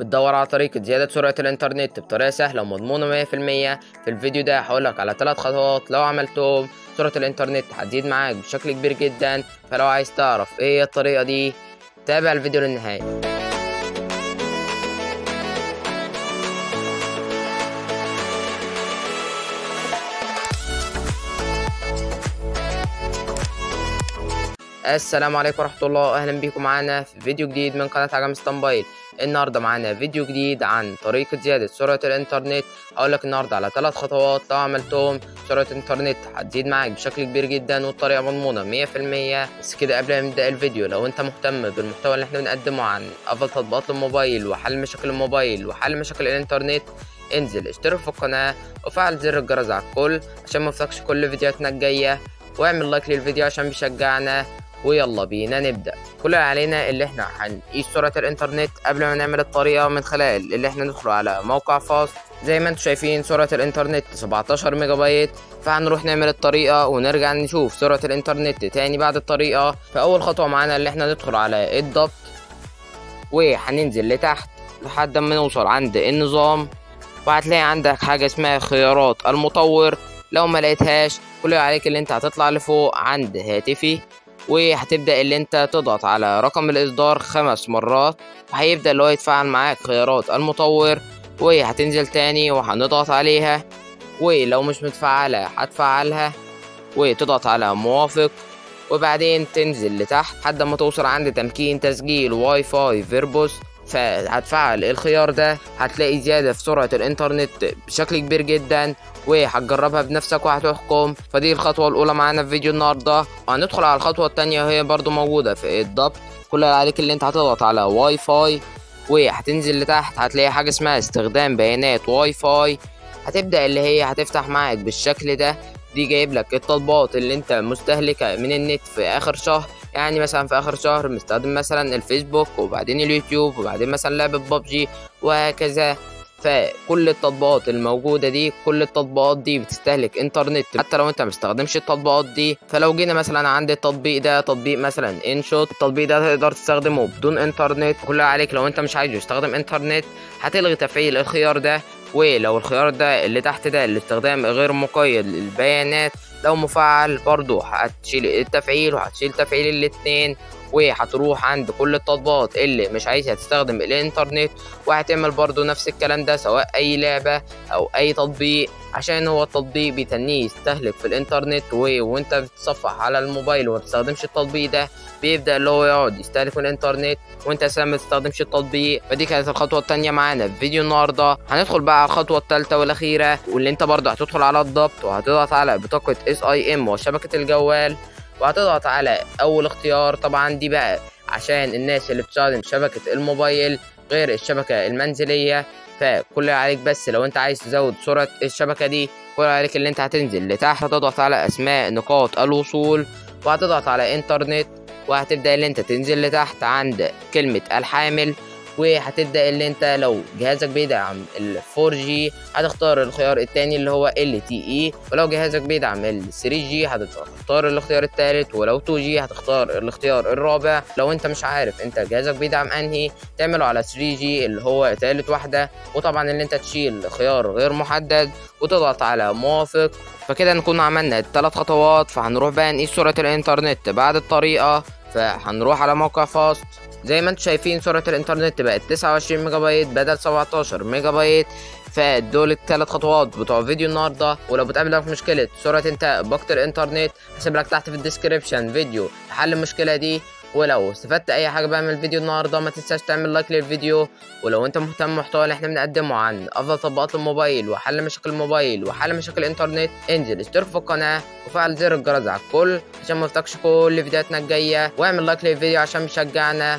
بتدور على طريقة زيادة سرعة الانترنت بطريقة سهلة ومضمونة 100%؟ في الفيديو ده هقولك على 3 خطوات لو عملتهم سرعة الانترنت هتزيد معاك بشكل كبير جدا. فلو عايز تعرف ايه الطريقة دي تابع الفيديو للنهاية. السلام عليكم ورحمه الله، اهلا بيكم معانا في فيديو جديد من قناه عجمي موبايل. النهارده معانا فيديو جديد عن طريقه زياده سرعه الانترنت. هقولك النهارده على 3 خطوات لو عملتهم سرعه الانترنت هتزيد معاك بشكل كبير جدا والطريقه مضمونه 100%. بس كده قبل ما نبدا الفيديو، لو انت مهتم بالمحتوى اللي احنا بنقدمه عن افضل تطبيقات الموبايل وحل مشاكل الموبايل وحل مشاكل الانترنت، انزل اشترك في القناه وفعل زر الجرس على الكل عشان ما تفوتكش كل فيديوهاتنا الجايه، واعمل لايك للفيديو عشان بيشجعنا. ويلا بينا نبدأ. كل اللي علينا اللي احنا هنقيس سرعة الانترنت قبل ما نعمل الطريقة من خلال اللي احنا ندخل على موقع فاصل. زي ما انتم شايفين سرعة الانترنت 17 ميجا بايت، فهنروح نعمل الطريقة ونرجع نشوف سرعة الانترنت تاني بعد الطريقة. فأول خطوة معانا اللي احنا ندخل على الضبط وهننزل لتحت لحد ما نوصل عند النظام، وهتلاقي عندك حاجة اسمها خيارات المطور. لو ما لقيتهاش كل اللي عليك اللي انت هتطلع لفوق عند هاتفي، وهتبدأ اللي انت تضغط على رقم الاصدار 5 مرات وهيبدأ اللي هو يتفاعل معاك خيارات المطور. وهتنزل تاني وهنضغط عليها، ولو مش متفعلة هتفعلها وتضغط على موافق، وبعدين تنزل لتحت لحد ما توصل عند تمكين تسجيل واي فاي فيربوس. فهتفعل الخيار ده هتلاقي زيادة في سرعة الانترنت بشكل كبير جدا، وهتجربها بنفسك وهتحكم. فدي الخطوة الأولى معانا في فيديو النهاردة. وهندخل على الخطوة التانية وهي برضو موجودة في الضبط. كل اللي عليك اللي انت هتضغط على واي فاي، وهتنزل لتحت هتلاقي حاجة اسمها استخدام بيانات واي فاي. هتبدأ اللي هي هتفتح معاك بالشكل ده، دي جايب لك التطبيقات اللي انت مستهلكة من النت في آخر شهر. يعني مثلا في آخر شهر مستخدم مثلا الفيسبوك وبعدين اليوتيوب وبعدين مثلا لعبة ببجي وهكذا. فكل التطبيقات الموجودة دي كل التطبيقات دي بتستهلك انترنت حتى لو انت مستخدمش التطبيقات دي. فلو جينا مثلا عند التطبيق ده، تطبيق مثلا انشوت، التطبيق ده تقدر تستخدمه بدون انترنت. كل اللي عليك لو انت مش عايزه يستخدم انترنت هتلغي تفعيل الخيار ده، ولو الخيار ده اللي تحت ده الاستخدام غير مقيد للبيانات لو مفعل برضو هتشيل التفعيل وهتشيل تفعيل الاتنين. وهتروح عند كل التطبيقات اللي مش عايزها تستخدم الانترنت وهتعمل برضو نفس الكلام ده، سواء اي لعبة او اي تطبيق، عشان هو التطبيق بيتنيه يستهلك في الانترنت. وانت بتصفح على الموبايل وما بتستخدمش التطبيق ده بيبدأ اللي هو يقعد يستهلك في الانترنت وانت اساسا ما بتستخدمش التطبيق. فدي كانت الخطوة التانية معانا في فيديو النهاردة. هندخل بقى على الخطوة التالتة والاخيرة، واللي انت برضو هتدخل على الضبط وهتضغط على بطاقة SIM وشبكة الجوال، وهتضغط على اول اختيار. طبعا دي بقى عشان الناس اللي بتستخدم شبكة الموبايل غير الشبكة المنزلية. فكل اللي عليك بس لو انت عايز تزود سرعة الشبكة دي كل اللي عليك اللي انت هتنزل لتحت هتضغط على اسماء نقاط الوصول وهتضغط على انترنت، وهتبدأ اللي انت تنزل لتحت عند كلمة الحامل، وهتبدأ اللي انت لو جهازك بيدعم ال 4G هتختار الخيار الثاني اللي هو LTE، ولو جهازك بيدعم ال 3G هتختار الاختيار الثالث، ولو 2G هتختار الاختيار الرابع. لو انت مش عارف انت جهازك بيدعم انهي تعمله على 3G اللي هو ثالث واحدة، وطبعا اللي انت تشيل خيار غير محدد وتضغط على موافق. فكده نكون عملنا ال3 خطوات. فهنروح بقى نقيس سرعة الانترنت بعد الطريقة. فهنروح على موقع فاست. زي ما انتم شايفين سرعة الانترنت بقت 29 ميجا بايت بدل 17 ميجا بايت. فدول ال3 خطوات بتوع فيديو النهارده. ولو بتقابلك مشكلة سرعة انتهاء باقة الانترنت هسيب لك تحت في الديسكريبشن فيديو لحل المشكلة دي. ولو استفدت اي حاجة بقى من الفيديو النهارده ما تنساش تعمل لايك للفيديو. ولو انت مهتم بالمحتوى اللي احنا بنقدمه عن افضل تطبيقات الموبايل وحل مشاكل الموبايل وحل مشاكل الانترنت، انزل اشترك في القناة وفعل زر الجرس على الكل عشان ما يفوتكش كل فيديوهاتنا الجاية، واعمل لايك للفيديو عشان بيشجعنا.